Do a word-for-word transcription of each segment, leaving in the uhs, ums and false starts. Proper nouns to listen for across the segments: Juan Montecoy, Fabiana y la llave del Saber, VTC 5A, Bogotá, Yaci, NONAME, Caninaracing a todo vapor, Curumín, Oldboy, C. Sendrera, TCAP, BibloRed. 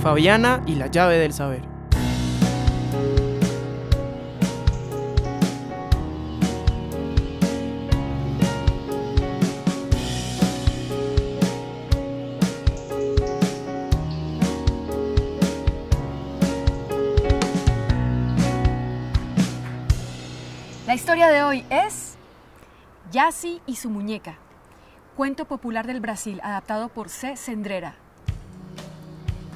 Fabiana y la llave del saber. La historia de hoy es Yaci y su muñeca, cuento popular del Brasil adaptado por C. Sendrera.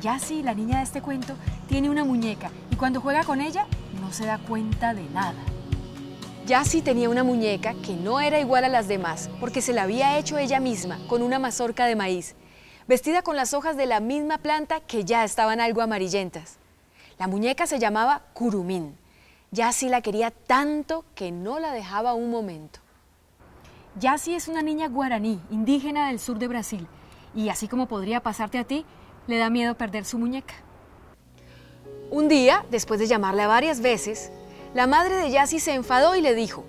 Yaci, la niña de este cuento, tiene una muñeca y cuando juega con ella no se da cuenta de nada. Yaci tenía una muñeca que no era igual a las demás porque se la había hecho ella misma con una mazorca de maíz, vestida con las hojas de la misma planta que ya estaban algo amarillentas. La muñeca se llamaba Curumín. Yaci la quería tanto que no la dejaba un momento. Yaci es una niña guaraní, indígena del sur de Brasil, y así como podría pasarte a ti, le da miedo perder su muñeca. Un día, después de llamarla varias veces, la madre de Yaci se enfadó y le dijo: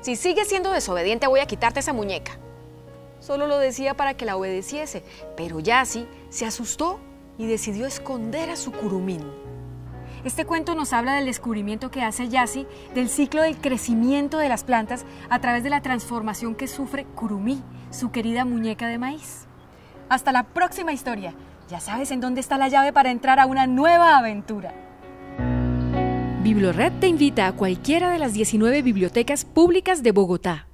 si sigues siendo desobediente voy a quitarte esa muñeca. Solo lo decía para que la obedeciese, pero Yaci se asustó y decidió esconder a su curumín. Este cuento nos habla del descubrimiento que hace Yaci del ciclo del crecimiento de las plantas a través de la transformación que sufre Curumí, su querida muñeca de maíz. Hasta la próxima historia. Ya sabes en dónde está la llave para entrar a una nueva aventura. BibloRed te invita a cualquiera de las diecinueve bibliotecas públicas de Bogotá.